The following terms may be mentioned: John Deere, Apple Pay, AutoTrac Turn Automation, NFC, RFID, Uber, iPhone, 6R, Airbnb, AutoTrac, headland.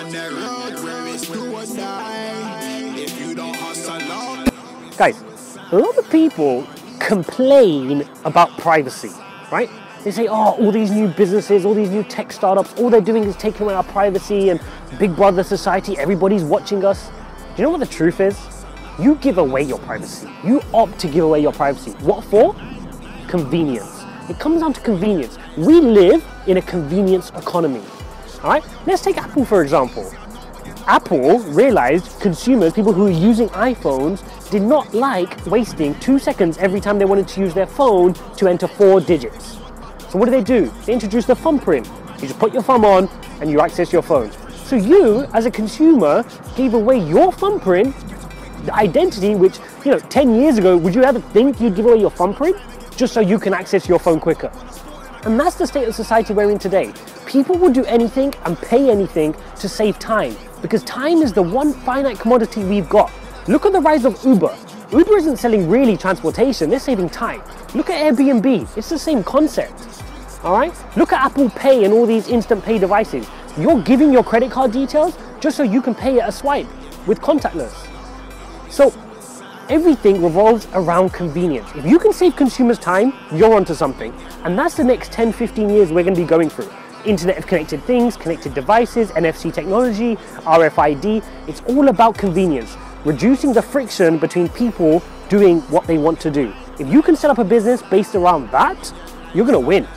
Guys, a lot of people complain about privacy, right? They say, oh, all these new businesses, all these new tech startups, all they're doing is taking away our privacy and Big Brother society, everybody's watching us. Do you know what the truth is? You give away your privacy. You opt to give away your privacy. What for? Convenience. It comes down to convenience. We live in a convenience economy, all right? Let's take Apple for example. Apple realized consumers, people who are using iPhones, did not like wasting 2 seconds every time they wanted to use their phone to enter 4 digits. So what do? They introduced the thumbprint. You just put your thumb on and you access your phone. So you, as a consumer, gave away your thumbprint, the identity which, you know, 10 years ago, would you ever think you'd give away your thumbprint just so you can access your phone quicker? And that's the state of society we're in today. People will do anything and pay anything to save time, because time is the one finite commodity we've got. Look at the rise of Uber. Uber isn't selling really transportation, they're saving time. Look at Airbnb, it's the same concept, all right? Look at Apple Pay and all these instant pay devices. You're giving your credit card details just so you can pay at a swipe with contactless. So everything revolves around convenience. If you can save consumers time, you're onto something. And that's the next 10, 15 years we're gonna be going through. Internet of connected things, connected devices, NFC technology, RFID, it's all about convenience. Reducing the friction between people doing what they want to do. If you can set up a business based around that, you're gonna win.